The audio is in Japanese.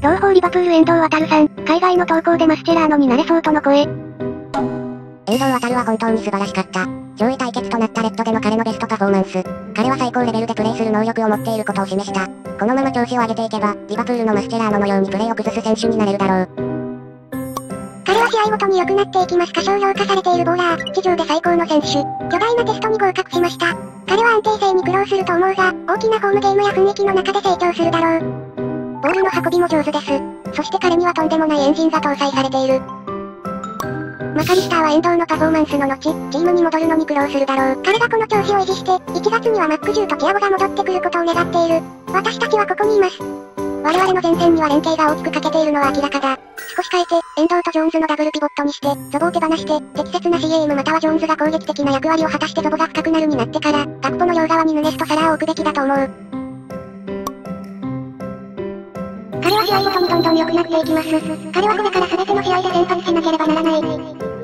同胞リバプール遠藤航さん、海外の投稿でマスチェラーノになれそうとの声。遠藤航は本当に素晴らしかった。上位対決となったレッドでの彼のベストパフォーマンス。彼は最高レベルでプレーする能力を持っていることを示した。このまま調子を上げていけば、リバプールのマスチェラーノのようにプレーを崩す選手になれるだろう。彼は試合ごとに良くなっていきます過小評価されているボーラー、地上で最高の選手。巨大なテストに合格しました。彼は安定性に苦労すると思うが、大きなホームゲームや雰囲気の中で成長するだろう。ボールの運びも上手です。そして彼にはとんでもないエンジンが搭載されている。マカリスターは遠藤のパフォーマンスの後、チームに戻るのに苦労するだろう。彼がこの調子を維持して、1月にはマック10とティアゴが戻ってくることを願っている。私たちはここにいます。我々の前線には連携が大きく欠けているのは明らかだ。少し変えて、遠藤とジョーンズのダブルピボットにして、ゾボを手放して、適切な CM またはジョーンズが攻撃的な役割を果たしてゾボが深くなるになってから、バックポの両側にヌネスとサラーを置くべきだと思う。彼は試合ごとにどんどん良くなっていきます。彼はこれから全ての試合で先発しなければならない。